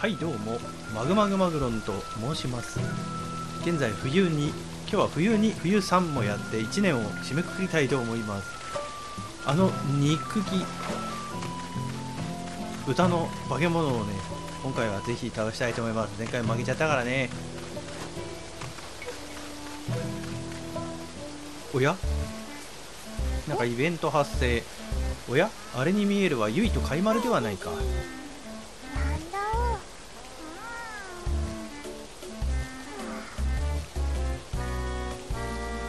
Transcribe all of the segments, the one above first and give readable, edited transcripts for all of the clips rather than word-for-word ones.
はいどうもマグマグマグロンと申します。現在冬に今日は冬3もやって1年を締めくくりたいと思います。あの憎き豚の化け物をね、今回はぜひ倒したいと思います。前回負けちゃったからね。おや、なんかイベント発生。おや、あれに見えるはユイとカイマルではないか。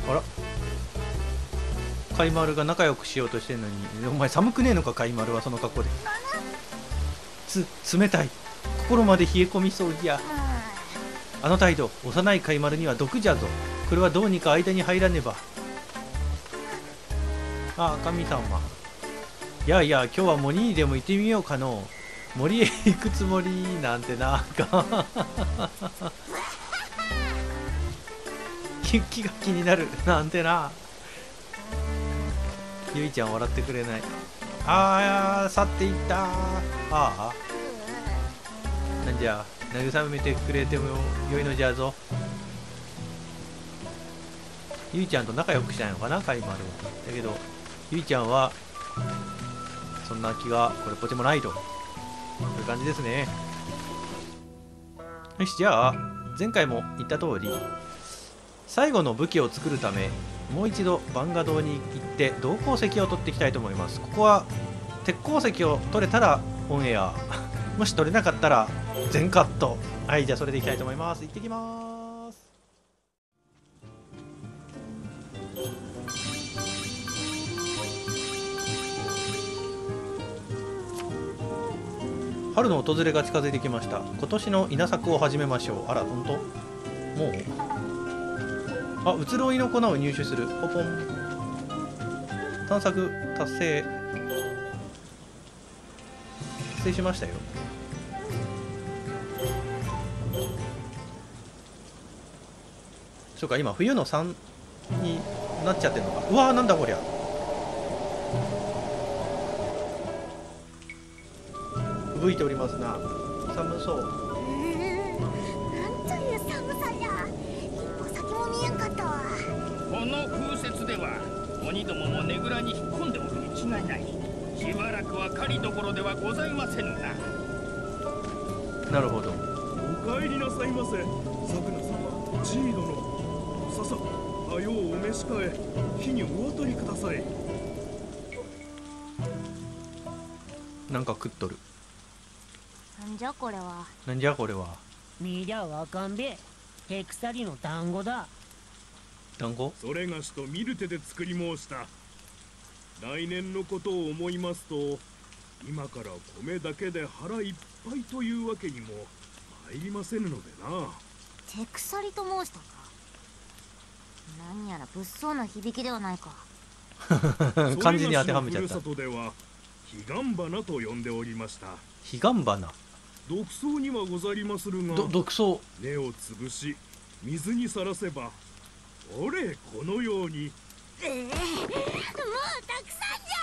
あら、カイマルが仲良くしようとしてるのに、お前寒くねえのか。カイマルはその格好で冷たい。心まで冷え込みそうじゃ。あの態度、幼いカイマルには毒じゃぞ。これはどうにか間に入らねば。ああ、神様。いやいや、今日は森にでも行ってみようかの。森へ行くつもりなんてなんか気が気になるなんてな。ゆいちゃん笑ってくれない。ああ、去っていった。ああ、なんじゃ、慰めてくれてもよいのじゃぞ。ゆいちゃんと仲良くしたいのかな、カイマルは。だけどゆいちゃんはそんな気がこれっぽっちもないと。こういう感じですね。よし、じゃあ前回も言った通り、最後の武器を作るためもう一度バンガ島に行って銅鉱石を取っていきたいと思います。ここは鉄鉱石を取れたらオンエアもし取れなかったら全カット。はい、じゃあそれでいきたいと思います。行ってきます。春の訪れが近づいてきました。今年の稲作を始めましょう。あら、ほんともう、あ、移ろいの粉を入手する。ポポン、探索達成。達成しましたよ。そうか、今冬の3になっちゃってるのか。うわー、なんだこりゃ。吹いておりますな。寒そう。なんという寒さじゃ。一歩先も見えんかったわ。この風雪では鬼どももねぐらに引っ込んでおくに違いない。しばらくは狩りどころではございませぬな。なるほど。お帰りなさいませ、さくな様、ちい殿。ささ、あようお召し替え、火にお渡りください。なんか食っとる。なんじゃこれは。なんじゃこれは。見りゃわかんべ。手鎖の団子だ。団子？それがしと見る手で作り申した。来年のことを思いますと、今から米だけで腹いっぱいというわけにも参りませぬのでな。手鎖と申したか。何やら物騒な響きではないか。漢字に当てはめちゃった。それがしのふるさとではヒガンバナと呼んでおりました。ヒガンバナ。毒草にはござりまするが、毒草。根を潰し水にさらせば、おれこのように。もうたくさんじ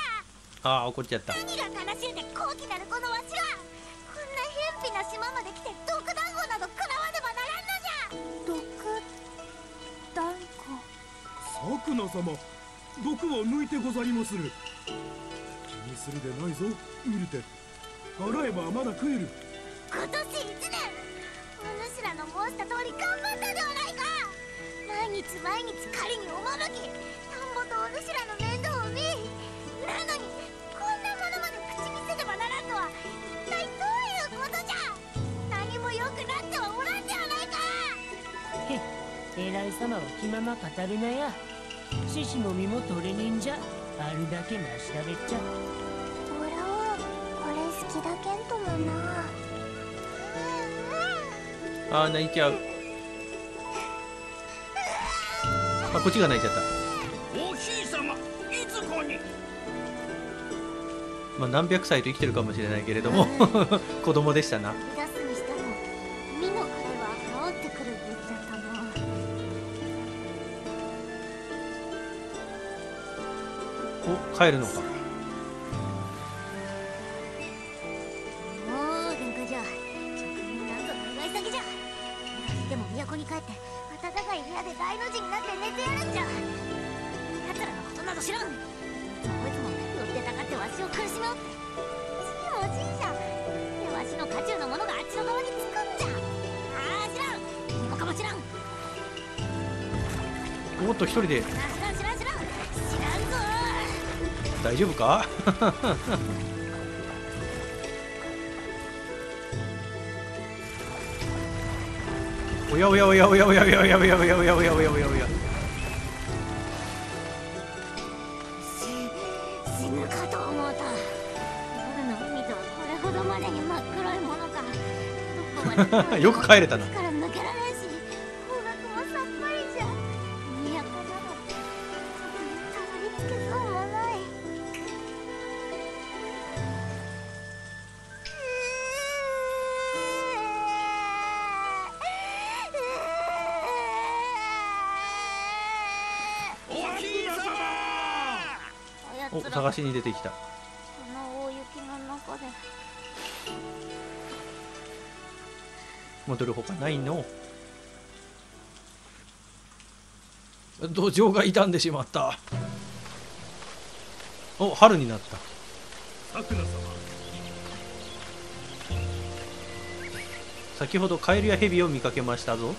ゃ。ああ、怒っちゃった。何が悲しいで高貴なるこのわしは、こんな偏僻な島まで来て毒団子など食らわねばならんのじゃ。毒団子。さくな様、毒は抜いてござりまする。気にするでないぞ、見る手。払えばまだ食える。今年1年、お主らの申した通り頑張ったではないか。毎日毎日狩りに赴き、田んぼとお主らの面倒を見、なのにこんなものまで口にせねばならんとは一体どういうことじゃ。何も良くなってはおらんではないか。へっ、偉い様は気まま語るなや。獅子の身も取れねえんじゃ。あるだけなしだべっちゃ。好きだけんともな。ああ、泣いちゃう。あ、こっちが泣いちゃった。お姫様、いつこに。まあ、何百歳と生きてるかもしれないけれども子供でしたな。出すにしても身の毛は治ってくるべきだったな。お、帰るのか。都に帰って暖かい部屋で大の字になって寝てやるんじゃ。奴らのことなど知らん。こいつも寄ってたかってわしを苦しめおって。おじいちゃんでわしの家中のものがあっちの側につくんじゃ。ああ知らん、何もかも知らん。おっと一人で。知らんぞ。大丈夫か？おやおやおやおやおやおやおやおやおやおやおやおやおやおや。死ぬかと思うた。夜の海とこれほどまでに真っ黒いものか。どこまでよく帰れたな。から抜けられんし、方角もさっぱりじゃ。都などたどり着けそうもない。お、探しに出てきた。この大雪の中で戻るほかないの。土壌が傷んでしまった。お、春になった。先ほどカエルやヘビを見かけましたぞ。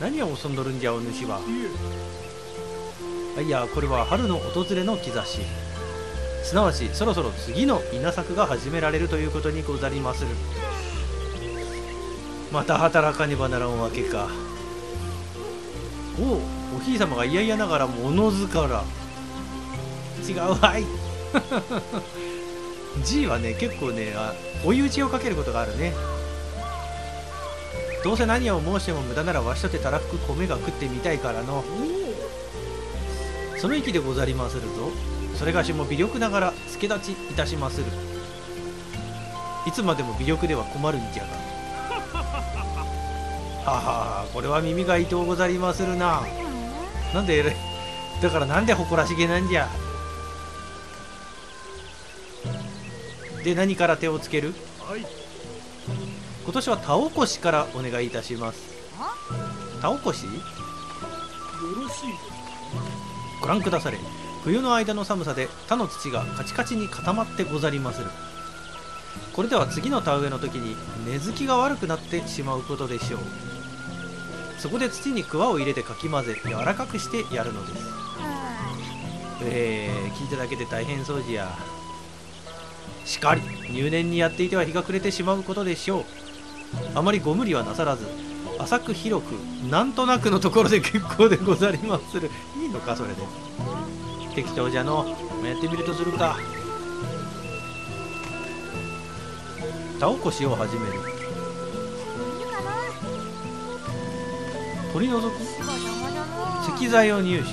何を遊んどるんじゃお主は。いや、これは春の訪れの兆し、すなわちそろそろ次の稲作が始められるということにござりまする。また働かねばならんわけか。おお、ひいさまが嫌々ながら物ずから違うわい。G はね、結構ね、追い打ちをかけることがあるね。どうせ何を申しても無駄ならわしとてたらふく米が食ってみたいからの。その息でござりまするぞ。それがしも微力ながら助立ちいたしまする。いつまでも微力では困るんじゃが。はは、これは耳が痛うござりまするな。なんで偉い。だからなんで誇らしげなんじゃ。で、何から手をつける？はい、今年は田おこしからお願いいたします。田おこし？よろしい。ご覧くだされ。冬の間の寒さで他の土がカチカチに固まってござりまする。これでは次の田植えの時に根付きが悪くなってしまうことでしょう。そこで土にくわを入れてかき混ぜ柔らかくしてやるのです。聞いただけで大変そうじゃ。しかり入念にやっていては日が暮れてしまうことでしょう。あまりご無理はなさらず、浅く広くなんとなくのところで結構でござりまする。いいのかそれで。適当じゃの。やってみるとするか。田おこしを始める。取り除く石材を入手。いいね。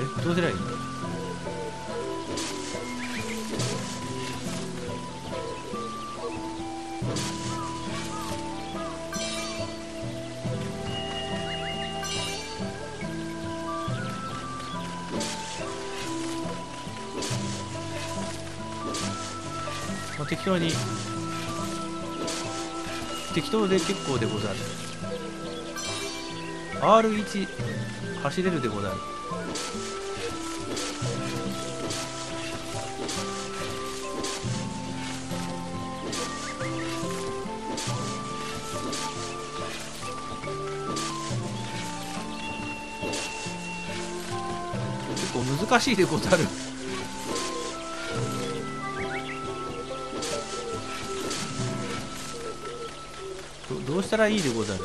え、どうすればいいの。適当で結構でござる。 R1 走れるでござる。結構難しいでござる。どうしたらいいでござる。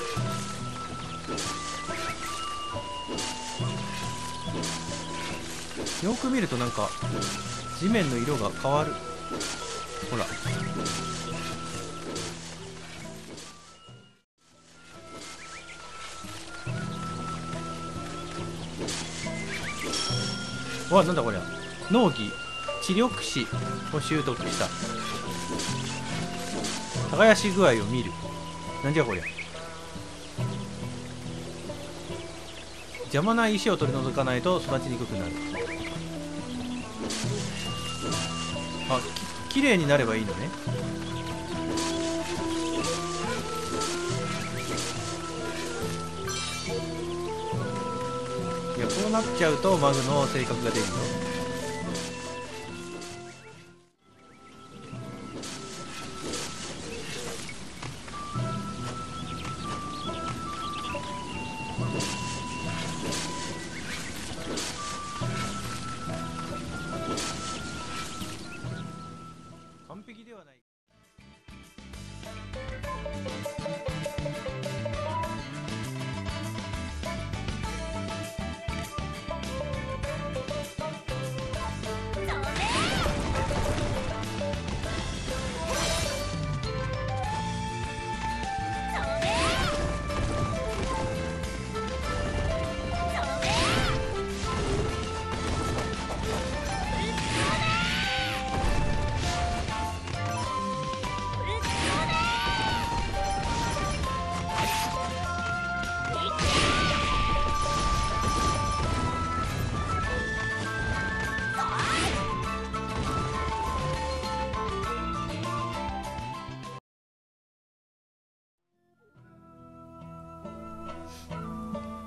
よく見るとなんか地面の色が変わる。ほら、わあ、なんだこりゃ。農技知力士を習得した。耕し具合を見る。なんじゃこりゃ。邪魔な石を取り除かないと育ちにくくなる。あ、綺麗になればいいのね。いや、こうなっちゃうとマグの性格が出るの。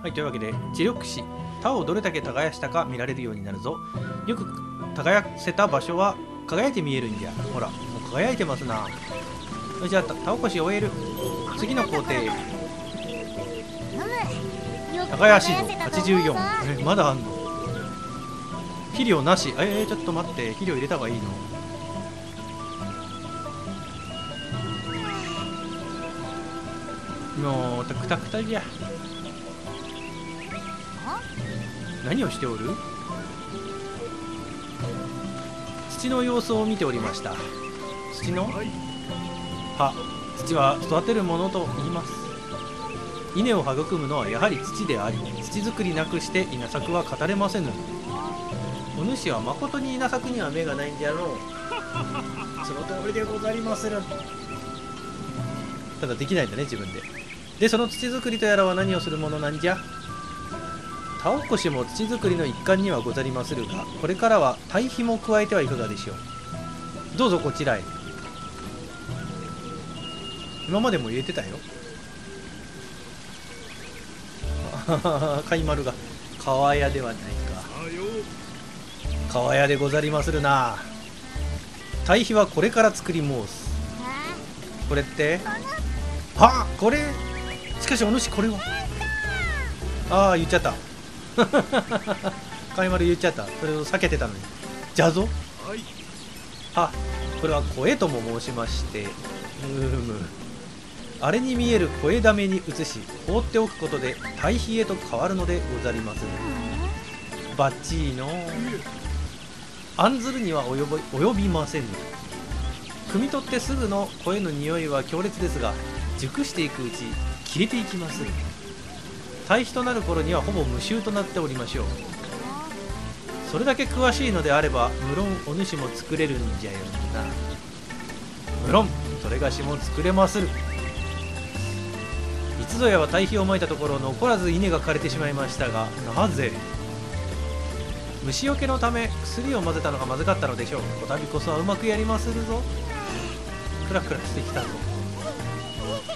はい、というわけで磁力子他をどれだけ耕したか見られるようになるぞ。よく耕せた場所は輝いて見えるんじゃ。ほら、もう輝いてますな。じゃあ田起こし終える。次の工程耕し度84。まだあんの？肥料なし。ちょっと待って、肥料入れた方がいいの？もうクタクタじゃ。何をしておる？土の様子を見ておりました。土の葉、土は育てるものと言います。稲を育むのはやはり土であり、土作りなくして稲作は語れませぬ。お主はまことに稲作には目がないんじゃろう。その通りでござりまする。ただできないんだね、自分で。で、その土作りとやらは何をするものなんじゃ？田おこしも土作りの一環にはござりまするが、これからは堆肥も加えてはいかがでしょう。どうぞこちらへ。今までも入れてたよ。貝丸が川屋ではないか。川屋でござりまするな。堆肥はこれから作り申す。これってあ、これしかしお主これは言っちゃった貝丸言っちゃった。それを避けてたのに。じゃぞ、はい、これは声とも申しまして、あれに見える声だめに移し放っておくことで堆肥へと変わるのでござります。バッチーの案ずるには及びません。汲み取ってすぐの声の匂いは強烈ですが、熟していくうち消えていきます。堆肥となる頃にはほぼ無臭となっておりましょう。それだけ詳しいのであれば無論お主も作れるんじゃよな。無論それがしも作れまする。いつぞやは堆肥をまいたところ残らず稲が枯れてしまいましたが、なぜ？虫よけのため薬を混ぜたのがまずかったのでしょう。こたびこそはうまくやりまするぞ。クラクラしてきたぞ。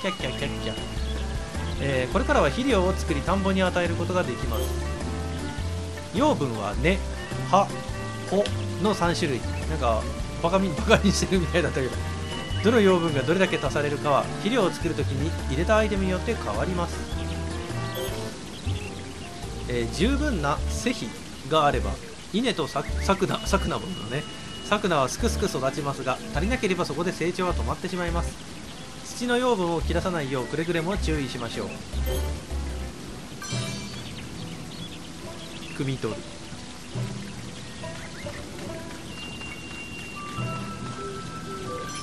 キャッキャッキャッキャ。これからは肥料を作り田んぼに与えることができます。養分は根、葉、穂の3種類。なんかバカにしてるみたいだったけど、どの養分がどれだけ足されるかは肥料を作るときに入れたアイテムによって変わります。十分な施肥があれば稲とサクナものね、サクナはすくすく育ちますが、足りなければそこで成長は止まってしまいます。土の養分を切らさないようくれぐれも注意しましょう。汲み取る。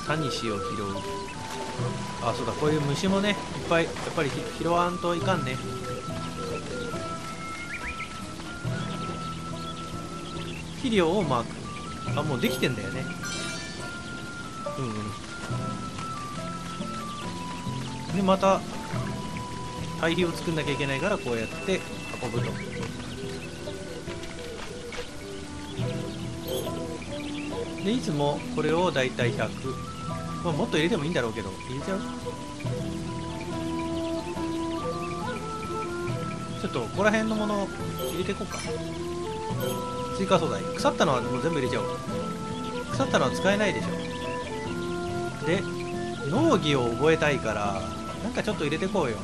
タニシを拾う。そうだ、こういう虫もね、いっぱいやっぱり拾わんといかんね。肥料をまく。もうできてんだよね。で、また堆肥を作んなきゃいけないから、こうやって運ぶと。でいつもこれをだいたい100、まあ、もっと入れてもいいんだろうけど入れちゃう。ちょっとここら辺のもの入れていこうか。追加素材、腐ったのはもう全部入れちゃおう。腐ったのは使えないでしょ。で農技を覚えたいからなんかちょっと入れてこうよ。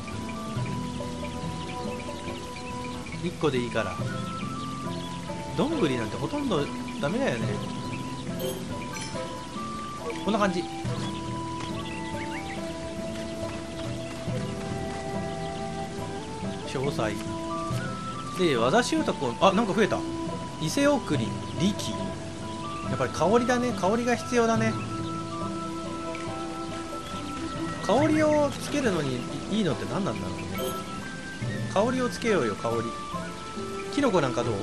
1個でいいから。どんぐりなんてほとんどダメだよね。こんな感じ。詳細で和田修太君、あ、なんか増えた。伊勢送り力、やっぱり香りだね。香りが必要だね。香りをつけるのにいいのって何なんだろうね。香りをつけようよ。香りキノコなんかどう？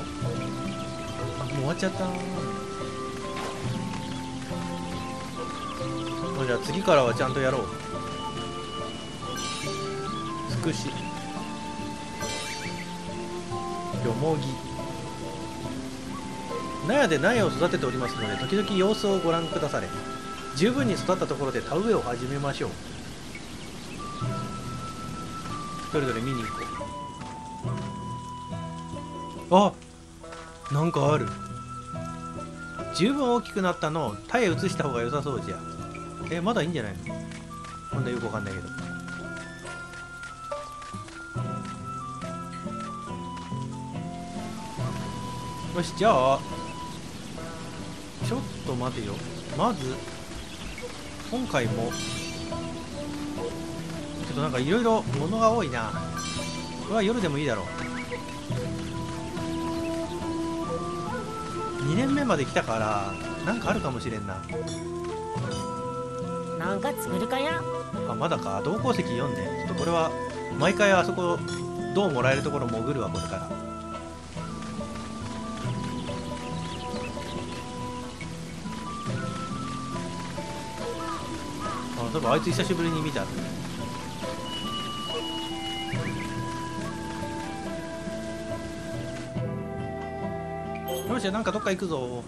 あ、もう終わっちゃった。じゃあ次からはちゃんとやろう。つくし、よもぎ、納屋で苗を育てておりますので時々様子をご覧くだされ。十分に育ったところで田植えを始めましょう。それぞれ見に行こう。あ、なんかある。十分大きくなったのを田へ移した方が良さそうじゃ。まだいいんじゃないの。まだよくわかんないけど。よし、じゃあちょっと待てよ。まず今回もちょっとなんかいろいろ物が多いな。これは夜でもいいだろう。2年目まで来たからなんかあるかもしれんな。なんか作るかや。あ、まだか。同行石読んで、ちょっとこれは毎回あそこ銅もらえるところ潜るわこれから。あ、そういえばあいつ久しぶりに見た。よし、じゃあなんかどっか行くぞ。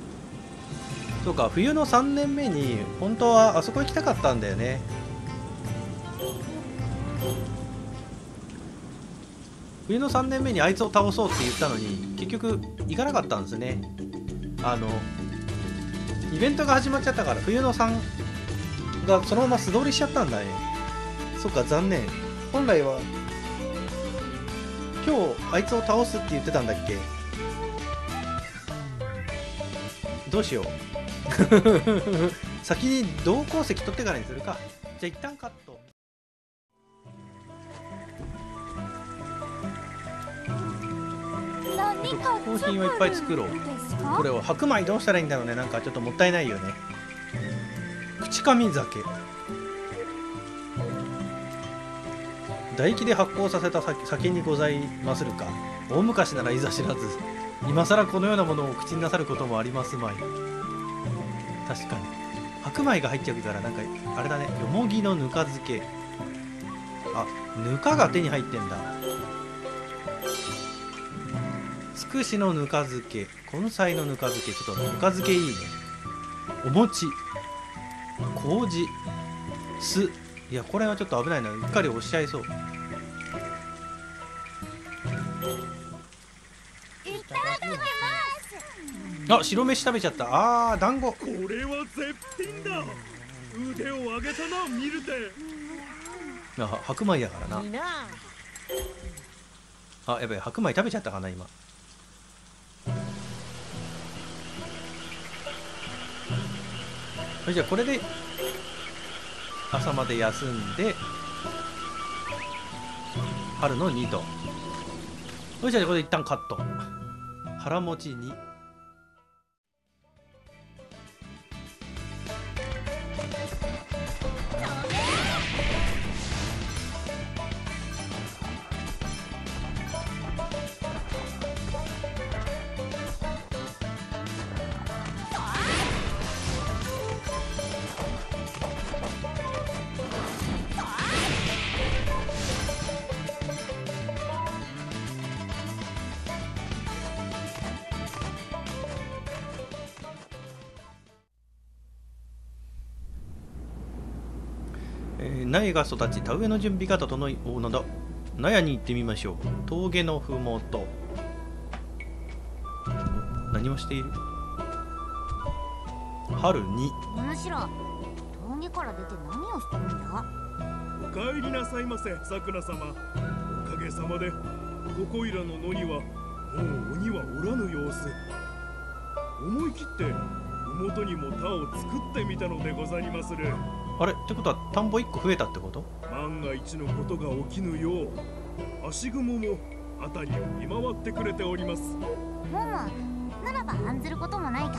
そうか、冬の3年目に本当はあそこ行きたかったんだよね。冬の3年目にあいつを倒そうって言ったのに結局行かなかったんですね。イベントが始まっちゃったから冬の3がそのまま素通りしちゃったんだね。そっか、残念。本来は今日あいつを倒すって言ってたんだっけ。どうしよう先に同鉱石取ってからにするか。じゃあ一旦カット。納品をいっぱい作ろう。これを白米どうしたらいいんだろうね。なんかちょっともったいないよね。口紙酒、唾液で発酵させた酒にございまするか。大昔ならいざ知らず、今さらこのようなものを口になさることもありますまい。確かに白米が入っちゃうからなんかあれだね。よもぎのぬか漬け、あ、ぬかが手に入ってんだ。つくしのぬか漬け、根菜のぬか漬け、ちょっとぬか漬けいいね。お餅、麹、酢、いやこれはちょっと危ないな。うっかり押しちゃいそう。あ、白飯食べちゃった。あー、団子、これは絶品だ。腕を上げたな、見るで。あ、白米やからな。あ、やばい、白米食べちゃったかな今。じゃあこれで朝まで休んで春の2と。よし、じゃあこれで一旦カット。腹持ち2。苗が育ち田植えの準備が整いおうのだ。納屋に行ってみましょう。峠のふもと。何をしている？春に。おぬしら、峠から出て何をしてるんだ？お帰りなさいませ、さくら様。おかげさまでここいらの野にはもう鬼はおらぬ様子。思い切って麓にも田を作ってみたのでござりまする。あれってことは田んぼ1個増えたってこと？万が一のことが起きぬよう足雲も辺りを見回ってくれております。もも、ならば案ずることもないか。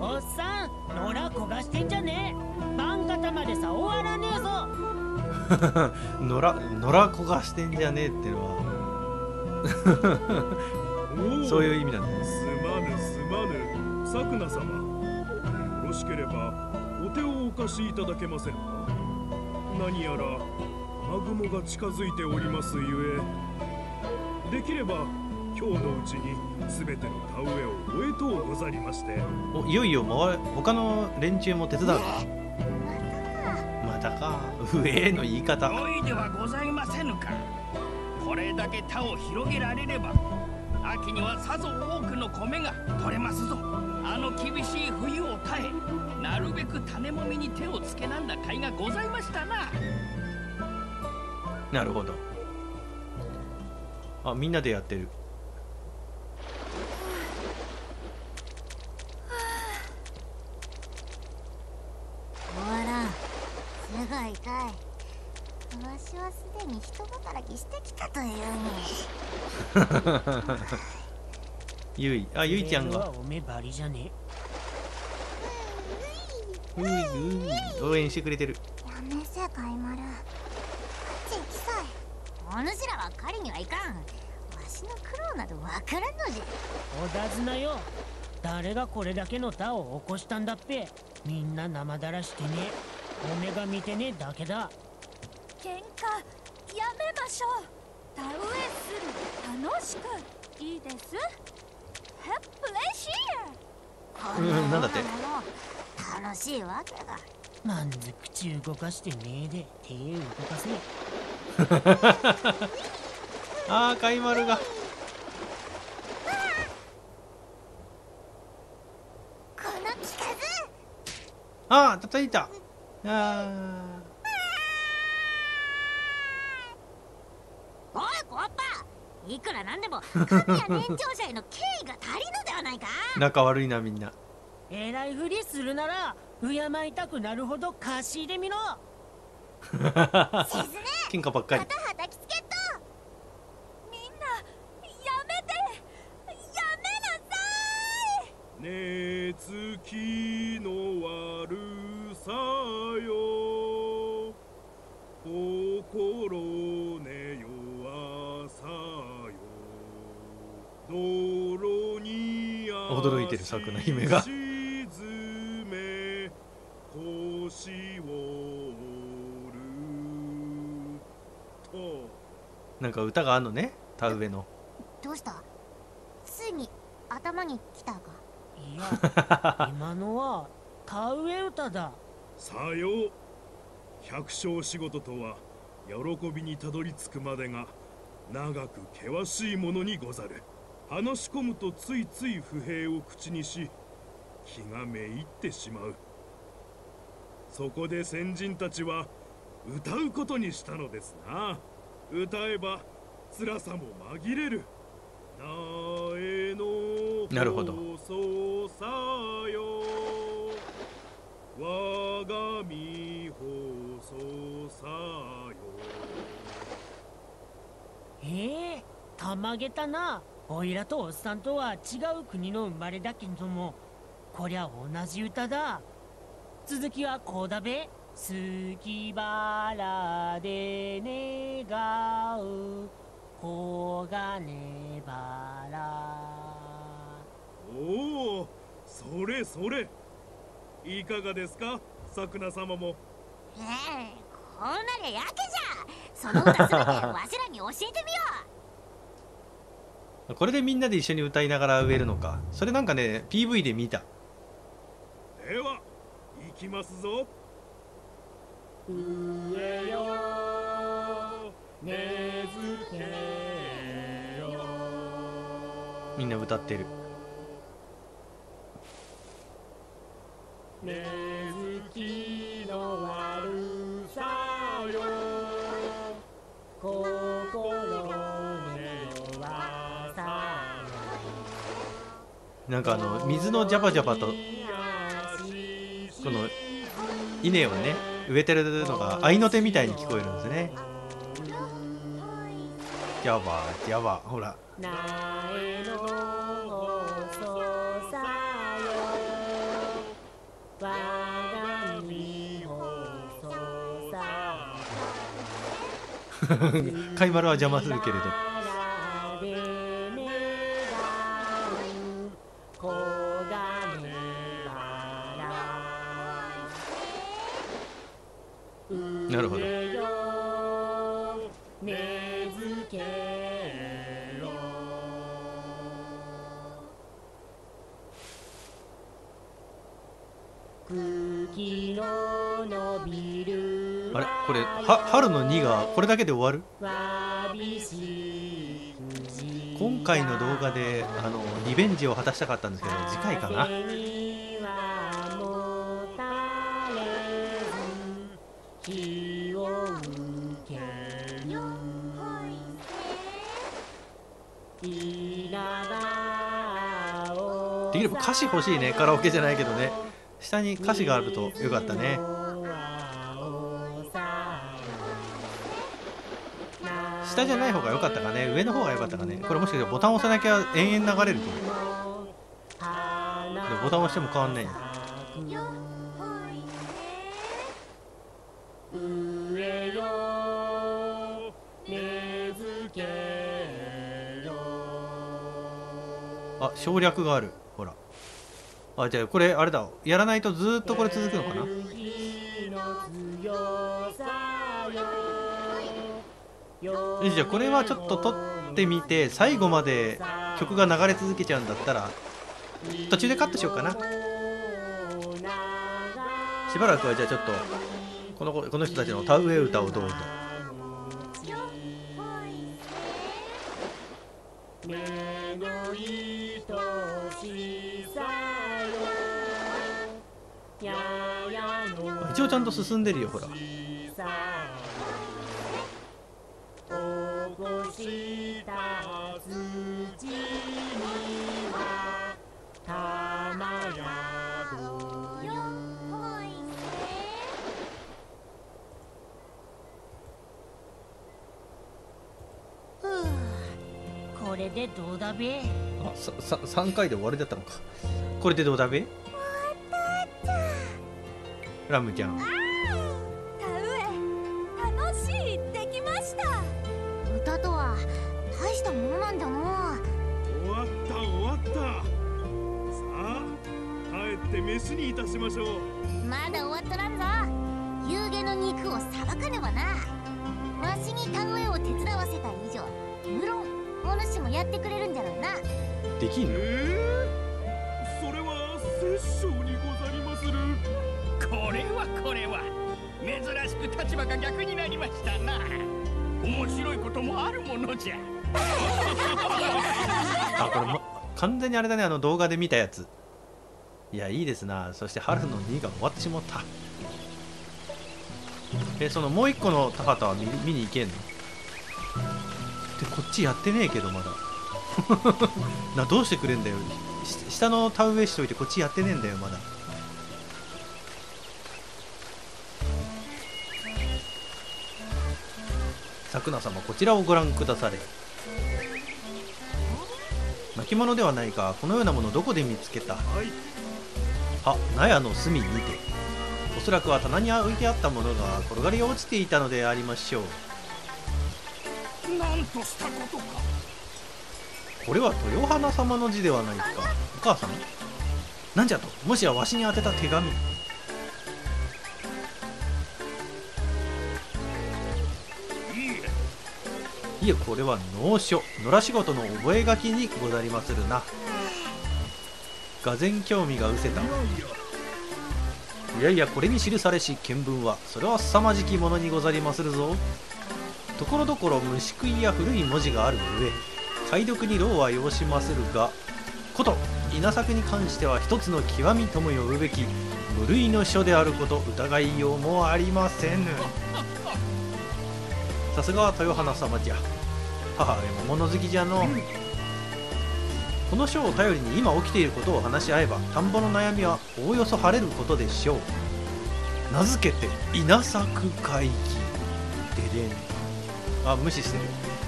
おっさん、のら焦がしてんじゃねえ。晩方までさ終わらねえぞ。のら焦がしてんじゃねえってのはそういう意味なんだね。すまぬすまぬ、さくな様、よろしければお手をお貸しいただけませんか。何やら雨雲が近づいておりますゆえ、できれば今日のうちに全ての田植えを終えとうござりまして。お、いよいよ他の連中も手伝う。またか上への言い方。良いではございませぬか。これだけ田を広げられれば秋にはさぞ多くの米が取れますぞ。あの厳しい冬を耐え、なるべく種もみに手をつけなんだ甲斐がございましたな。なるほど。あ、みんなでやってる。私はすでに人働きしてきたというに。ゆい、あ、ゆいちゃんが。応援してくれてる。やめせかいまる。ちきさい。お主らは狩りにはいかん。わしの苦労などわからんのじゃ。おだずなよ。誰がこれだけの田を起こしたんだっぺ。みんな生だらしてね。お目が見てねえだけだ。喧嘩やめましょう。田植えする、楽しく、いいです。へっプレシー。うん、なんだって楽しいわけが。なんで口動かしてねえで手動かせ。あー、貝丸が。この木数。あー、叩いた。あー、おい、コッパ、いくらなんでも神や年長者への敬意が足りぬではないか。仲悪いなみんな。えらいふりするなら敬いたくなるほど貸し入れみろ。せずね、喧嘩ばっかり。はたはたきつけっと。みんなやめて、やめなさい。寝つきの悪さよ、心ねよ驚いてる作の姫が。なんか歌があんのね、田植えの。どうした？ついに頭に来たか。いや、今のは田植え歌だ。さよう。百姓仕事とは喜びにたどり着くまでが長く険しいものにござる。話し込むとついつい不平を口にし、気がめいってしまう。そこで先人たちは歌うことにしたのですな。歌えば辛さも紛れる。なるほど。我が身放送さよ。ええ、たまげたな。おいらとおっさんとは違う国の生まれだけども、こりゃ同じ歌だ。続きはこうだべ。好きばらで願う黄金ばら。おお、それそれ。いかがですか、さくな様も。ええ、こうなりゃやけじゃ。その歌すべてわしらに教えてみよう。これでみんなで一緒に歌いながら植えるのか。それなんかね、PV で見た。では、行きますぞ。植えよう、根付けよう。みんな歌ってる。根付きの悪さよ、心の弱さよ。なんか水のジャバジャバとこの稲をね植えてるのが合いの手みたいに聞こえるんですね。ジャバジャバ、ほら。貝丸は邪魔するけれど。なるほど。あれ、これ春の2がこれだけで終わる？今回の動画でリベンジを果たしたかったんですけど、次回かな。できれば歌詞欲しいね。カラオケじゃないけどね、下に歌詞があるとよかったね。下じゃない方が良かったかね、上の方が良かったかね。これもしかしてボタン押さなきゃ延々流れると思う。ボタン押しても変わんない。あ、省略がある、ほら。あ、じゃあこれあれだ、やらないとずーっとこれ続くのかな。じゃあこれはちょっと撮ってみて、最後まで曲が流れ続けちゃうんだったら途中でカットしようかな。しばらくはじゃあちょっとこの人たちの田植え歌をどうぞ。一応ちゃんと進んでるよ、ほら。これでどうだべ。あ、3回で終わりだったのか。これでどうだべ。ラムちゃん、田植え楽しい、できました。歌とは大したものなんだな。終わった終わった。さあ帰って飯にいたしましょう。まだ終わっとらんぞ。夕げの肉をさばかねばな。わしに田植えを手伝わせた以上、無論お主もやってくれるんじゃろうな。できんの？それは殺生にござりまする。これは珍しく立場が逆になりましたな。面白いこともあるものじゃ。あ、これも完全にあれだね、動画で見たやつ。いや、いいですな。そして春の2が終わってしまった。そのもう一個の田畑は見に行けんの？でこっちやってねえけどまだ。な、どうしてくれんだよ。下の田植えしといてこっちやってねえんだよまだ。さくな様、こちらをご覧くだされ。巻物ではないか、このようなものどこで見つけた。あ、納屋の隅にて。おそらくは棚に置いてあったものが転がり落ちていたのでありましょう。なんとしたことか。これは豊花様の字ではないか。お母さん、なんじゃと。もしやわしに宛てた手紙。いや、これは農書、野良仕事の覚書にござりまするな。がぜん興味が失せた。いやいや、これに記されし見聞はそれは凄まじきものにござりまするぞ。ところどころ虫食いや古い文字がある上、解読に労は要しませるが、こと稲作に関しては一つの極みとも呼ぶべき無類の書であること疑いようもありませぬ。さすがは豊花様じゃ。母上も物好きじゃの。この書を頼りに今起きていることを話し合えば、田んぼの悩みはおおよそ晴れることでしょう。名付けて稲作会議。ででん。あ、無視してる。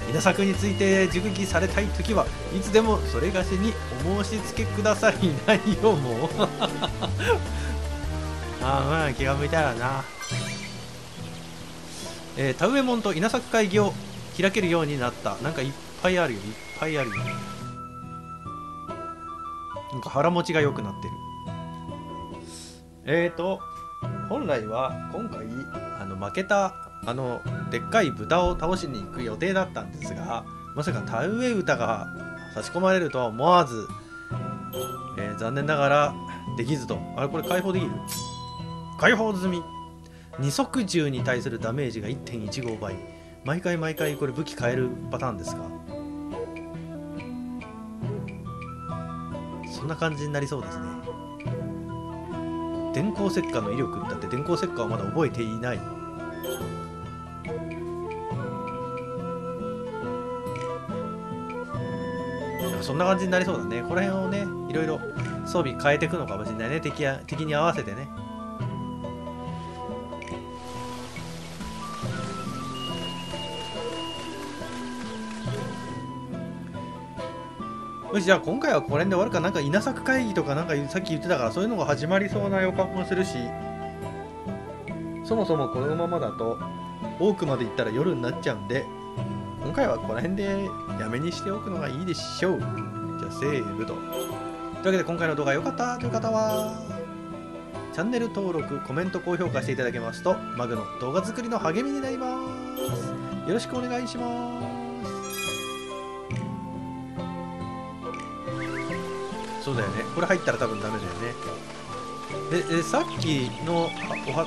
稲作について熟議されたいときはいつでもそれがしにお申し付けくださいないよもうああ、気が向いたらな。田植えもんと稲作会議を開けるようになった。なんかいっぱいあるよ、いっぱいあるよ。なんか腹持ちが良くなってる。本来は今回負けたでっかい豚を倒しに行く予定だったんですが、まさか田植え歌が差し込まれるとは思わず、残念ながらできずと。あれ、これ解放できる？解放済み。二足銃に対するダメージが 1.15 倍。毎回毎回これ武器変えるパターンですか？そんな感じになりそうですね。電光石火の威力だって、電光石火はまだ覚えていない。そんな感じになりそうだね。この辺をね、いろいろ装備変えていくのかもしれないね。 敵に合わせてね。よし、じゃあ今回はこれで終わるか。なんか稲作会議とかなんかさっき言ってたから、そういうのが始まりそうな予感もするし、そもそもこのままだと奥まで行ったら夜になっちゃうんで、今回はこの辺でやめにしておくのがいいでしょう。じゃあセーブと。というわけで、今回の動画良かったという方はチャンネル登録、コメント、高評価していただけますとマグの動画作りの励みになります。よろしくお願いします。そうだよね、これ入ったら多分ダメだよね。で、さっきの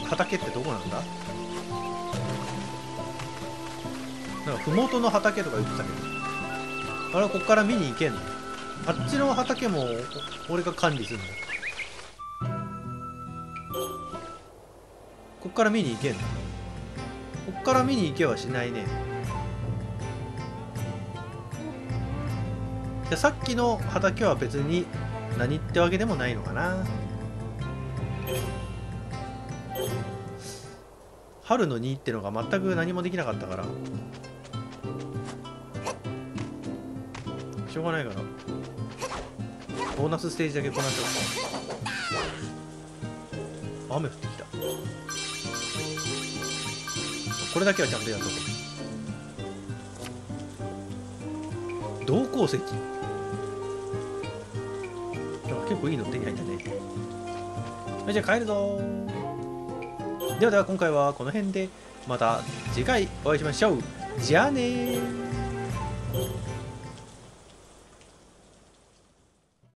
畑ってどこなんだ？なんか麓の畑とか言ってたけど、あれ、こっから見に行けんの？あっちの畑も俺が管理するの？こっから見に行けんの？こっから見に行けはしないね。じゃあさっきの畑は別に何ってわけでもないのかな。春の2ってのが全く何もできなかったから、しょうがないからボーナスステージだけこなしちゃおうか。雨降ってきた。これだけはちゃんとやっとこう。銅鉱石結構いいの手に入ったね。はい、じゃあ帰るぞー。ではでは、今回はこの辺で、また次回お会いしましょう。じゃあねー。